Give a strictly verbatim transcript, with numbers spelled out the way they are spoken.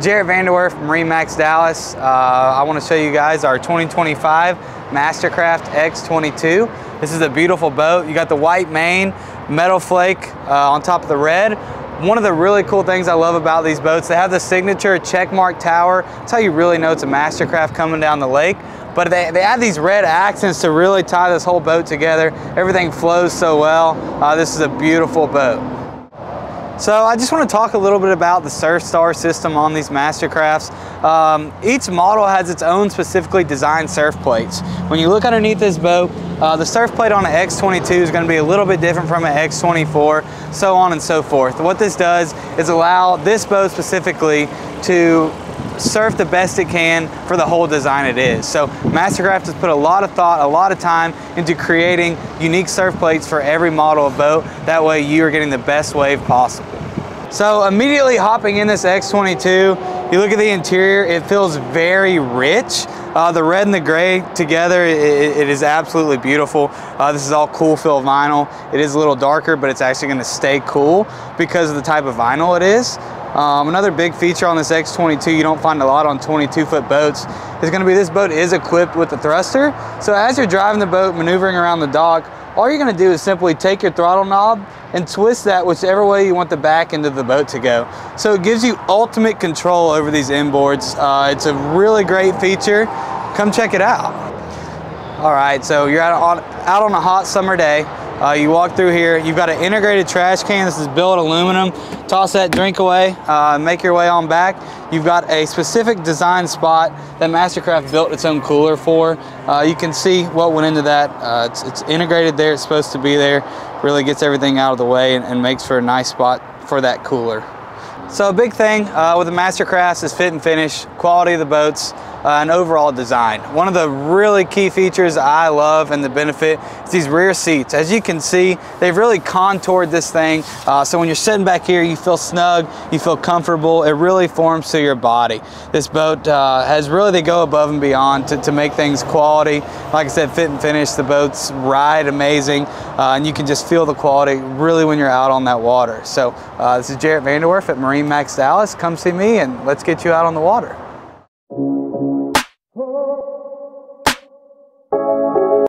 Jared Vanderwerf from MarineMax Dallas. Uh, I want to show you guys our twenty twenty-five MasterCraft X twenty-two. This is a beautiful boat. You got the white main, metal flake uh, on top of the red. One of the really cool things I love about these boats, they have the signature checkmark tower. That's how you really know it's a MasterCraft coming down the lake. But they, they add these red accents to really tie this whole boat together. Everything flows so well. Uh, this is a beautiful boat. So I just want to talk a little bit about the SurfStar system on these MasterCrafts. Um, each model has its own specifically designed surf plates. When you look underneath this boat, uh, the surf plate on an X twenty-two is going to be a little bit different from an X twenty-four, so on and so forth. What this does is allow this boat specifically to surf the best it can for the whole design it is. So MasterCraft has put a lot of thought, a lot of time into creating unique surf plates for every model of boat. That way you are getting the best wave possible. So immediately hopping in this X twenty-two, you look at the interior, it feels very rich. Uh, the red and the gray together, it, it is absolutely beautiful. Uh, this is all cool fill vinyl. It is a little darker, but it's actually going to stay cool because of the type of vinyl it is. Um, another big feature on this X twenty-two, you don't find a lot on twenty-two foot boats, is going to be this boat is equipped with a thruster. So as you're driving the boat, maneuvering around the dock, all you're going to do is simply take your throttle knob and twist that whichever way you want the back end of the boat to go. So it gives you ultimate control over these inboards. Uh, it's a really great feature. Come check it out. All right, so you're out on, out on a hot summer day. Uh, you walk through here, you've got an integrated trash can. This is built aluminum. Toss that drink away, uh, make your way on back. You've got a specific design spot that MasterCraft built its own cooler for. Uh, you can see what went into that. Uh, it's, it's integrated there, it's supposed to be there. Really gets everything out of the way and, and makes for a nice spot for that cooler. So a big thing uh, with the MasterCrafts is fit and finish, quality of the boats, uh, and overall design. One of the really key features I love and the benefit is these rear seats. As you can see, they've really contoured this thing. Uh, so when you're sitting back here, you feel snug, you feel comfortable. It really forms to your body. This boat uh, has really, they go above and beyond to, to make things quality. Like I said, fit and finish, the boats ride amazing, uh, and you can just feel the quality really when you're out on that water. So uh, this is Jared Vanderwerf at Marine Max Dallas. Come see me and let's get you out on the water.